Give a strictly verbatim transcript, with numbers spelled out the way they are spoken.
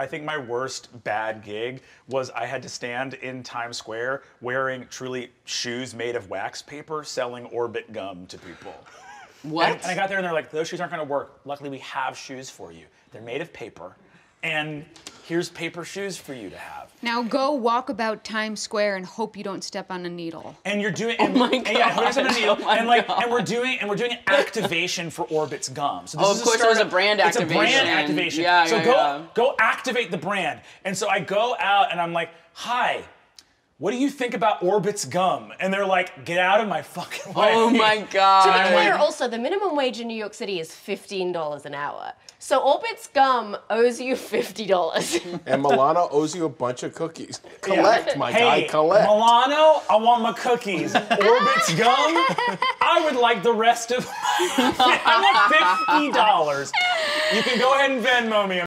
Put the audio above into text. I think my worst bad gig was I had to stand in Times Square wearing truly shoes made of wax paper selling Orbit Gum to people. What? And, and I got there and they're like, those shoes aren't gonna work. Luckily, we have shoes for you. They're made of paper. And here's paper shoes for you to have. Now go walk about Times Square and hope you don't step on a needle. And you're doing, and, oh my and, God. yeah, hope you don't step on a needle. Oh and like, God. and we're doing, and we're doing an activation for Orbit's Gum. So this oh, of is course, a startup, it was a brand activation. It's a brand activation. Yeah, so yeah, go, yeah. go activate the brand. And so I go out and I'm like, hi. What do you think about Orbit's Gum? And they're like, get out of my fucking way. Oh my God. To be clear also, the minimum wage in New York City is fifteen dollars an hour. So Orbit's Gum owes you fifty dollars. And Milano owes you a bunch of cookies. Collect, yeah. my hey, guy, collect. Milano, I want my cookies. Orbit's Gum, I would like the rest of my, I want fifty dollars. You can go ahead and Venmo me.